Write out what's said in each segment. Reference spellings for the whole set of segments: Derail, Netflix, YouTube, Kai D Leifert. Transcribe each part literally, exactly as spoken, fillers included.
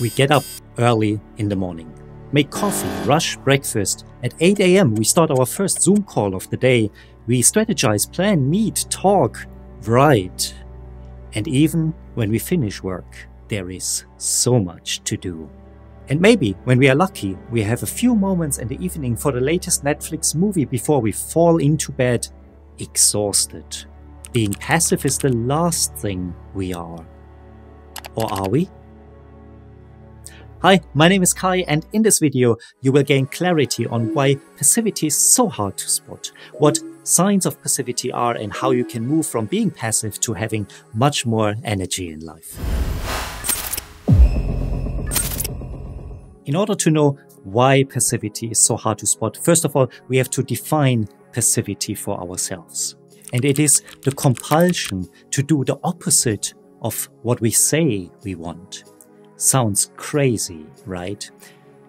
We get up early in the morning, make coffee, rush breakfast. At eight A M we start our first Zoom call of the day. We strategize, plan, meet, talk, write. And even when we finish work, there is so much to do. And maybe, when we are lucky, we have a few moments in the evening for the latest Netflix movie before we fall into bed, exhausted. Being passive is the last thing we are. Or are we? Hi, my name is Kai, and in this video you will gain clarity on why passivity is so hard to spot, what signs of passivity are, and how you can move from being passive to having much more energy in life. In order to know why passivity is so hard to spot, first of all, we have to define passivity for ourselves. And it is the compulsion to do the opposite of what we say we want. Sounds crazy, right?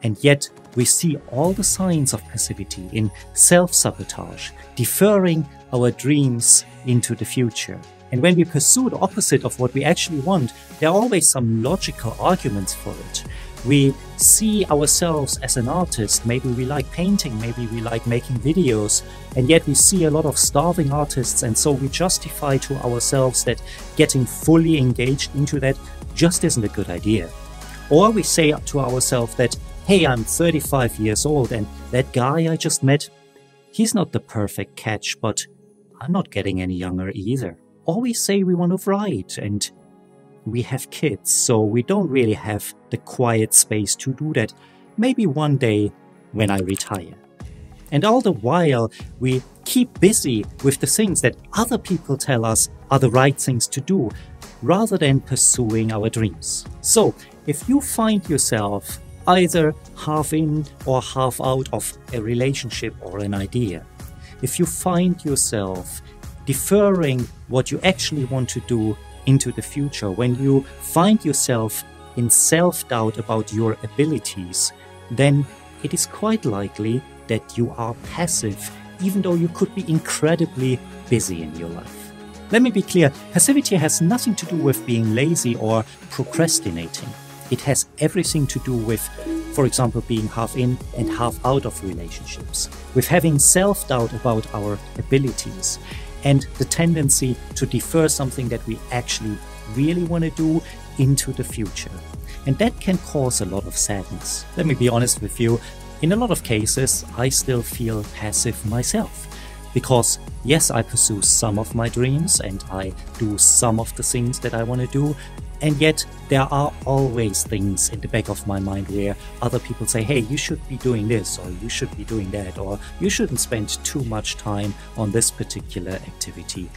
And yet we see all the signs of passivity in self-sabotage, deferring our dreams into the future. And when we pursue the opposite of what we actually want, there are always some logical arguments for it. We see ourselves as an artist. Maybe we like painting, maybe we like making videos, and yet we see a lot of starving artists, and so we justify to ourselves that getting fully engaged into that just isn't a good idea. Or we say to ourselves that, hey, I'm thirty-five years old and that guy I just met, he's not the perfect catch, but I'm not getting any younger either. Or we say we want to write, and we have kids, so we don't really have the quiet space to do that. Maybe one day when I retire. And all the while, we keep busy with the things that other people tell us are the right things to do, rather than pursuing our dreams. So, if you find yourself either half in or half out of a relationship or an idea, if you find yourself deferring what you actually want to do into the future, when you find yourself in self-doubt about your abilities, then it is quite likely that you are passive, even though you could be incredibly busy in your life. Let me be clear, passivity has nothing to do with being lazy or procrastinating. It has everything to do with, for example, being half in and half out of relationships, with having self-doubt about our abilities, and the tendency to defer something that we actually really want to do into the future. And that can cause a lot of sadness. Let me be honest with you, in a lot of cases, I still feel passive myself. Because yes, I pursue some of my dreams and I do some of the things that I want to do, and yet there are always things in the back of my mind where other people say, hey, you should be doing this, or you should be doing that, or you shouldn't spend too much time on this particular activity.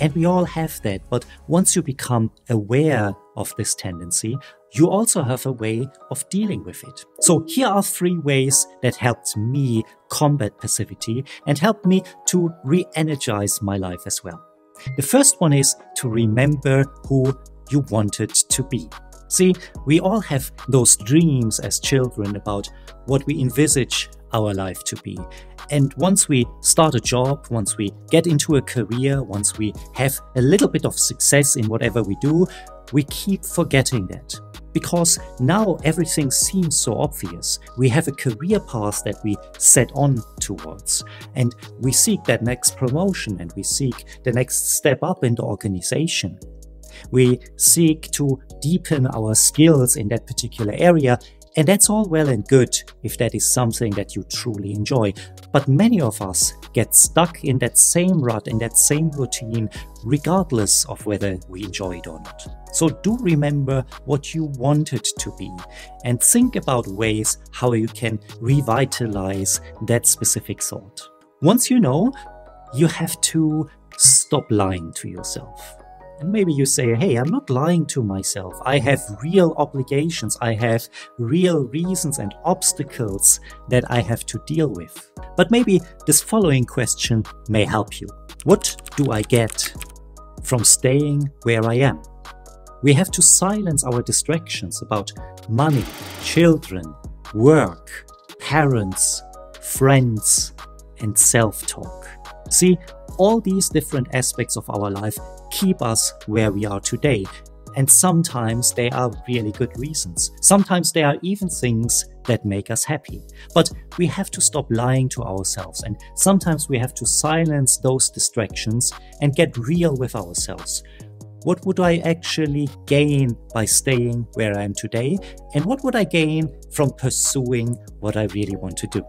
And we all have that, but once you become aware of this tendency, you also have a way of dealing with it. So here are three ways that helped me combat passivity and helped me to re-energize my life as well. The first one is to remember who you wanted to be. See, we all have those dreams as children about what we envisage our life to be. And once we start a job, once we get into a career, once we have a little bit of success in whatever we do, we keep forgetting that. Because now everything seems so obvious. We have a career path that we set on towards, and we seek that next promotion, and we seek the next step up in the organization. We seek to deepen our skills in that particular area, and that's all well and good if that is something that you truly enjoy. But many of us get stuck in that same rut, in that same routine, regardless of whether we enjoy it or not. So do remember what you wanted to be, and think about ways how you can revitalize that specific thought. Once you know, you have to stop lying to yourself. And maybe you say, hey, I'm not lying to myself. I have real obligations. I have real reasons and obstacles that I have to deal with. But maybe this following question may help you. What do I get from staying where I am? We have to silence our distractions about money, children, work, parents, friends, and self-talk. See, all these different aspects of our life keep us where we are today, And sometimes they are really good reasons. Sometimes they are even things that make us happy. But we have to stop lying to ourselves, and sometimes we have to silence those distractions and get real with ourselves. What would I actually gain by staying where I am today? And what would I gain from pursuing what I really want to do?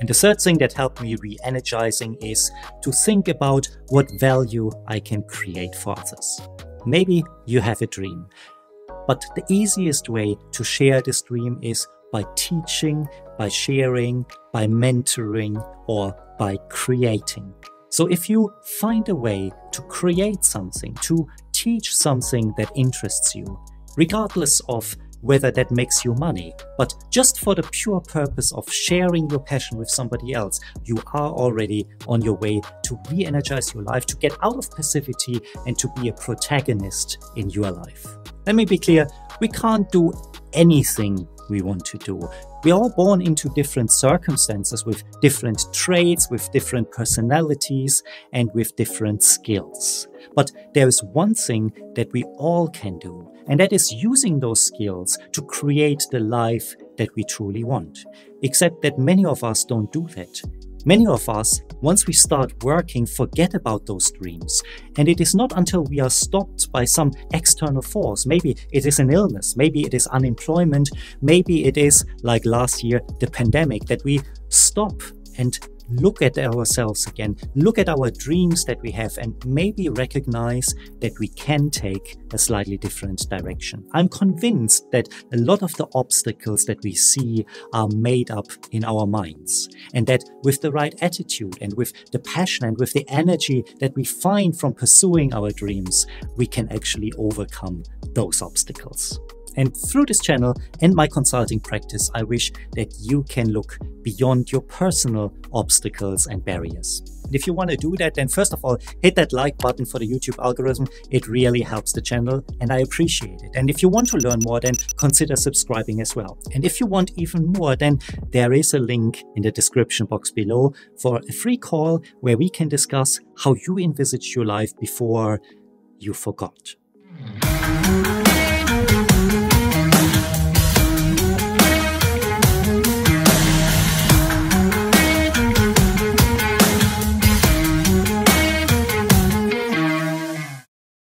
And the third thing that helped me re-energizing is to think about what value I can create for others. Maybe you have a dream, but the easiest way to share this dream is by teaching, by sharing, by mentoring, or by creating. So if you find a way to create something, to teach something that interests you, regardless of whether that makes you money, but just for the pure purpose of sharing your passion with somebody else, you are already on your way to re-energize your life, to get out of passivity and to be a protagonist in your life. Let me be clear, we can't do anything we want to do. We're all born into different circumstances with different traits, with different personalities, and with different skills. But there is one thing that we all can do, and that is using those skills to create the life that we truly want. Except that many of us don't do that. Many of us, once we start working, forget about those dreams. And it is not until we are stopped by some external force. Maybe it is an illness, maybe it is unemployment, maybe it is, like last year, the pandemic, that we stop and look at ourselves again, look at our dreams that we have, and maybe recognize that we can take a slightly different direction. I'm convinced that a lot of the obstacles that we see are made up in our minds, and that with the right attitude and with the passion and with the energy that we find from pursuing our dreams, we can actually overcome those obstacles. And through this channel and my consulting practice, I wish that you can look beyond your personal obstacles and barriers. And if you want to do that, then first of all, hit that like button for the YouTube algorithm. It really helps the channel and I appreciate it. And if you want to learn more, then consider subscribing as well. And if you want even more, then there is a link in the description box below for a free call where we can discuss how you envisaged your life before you forgot.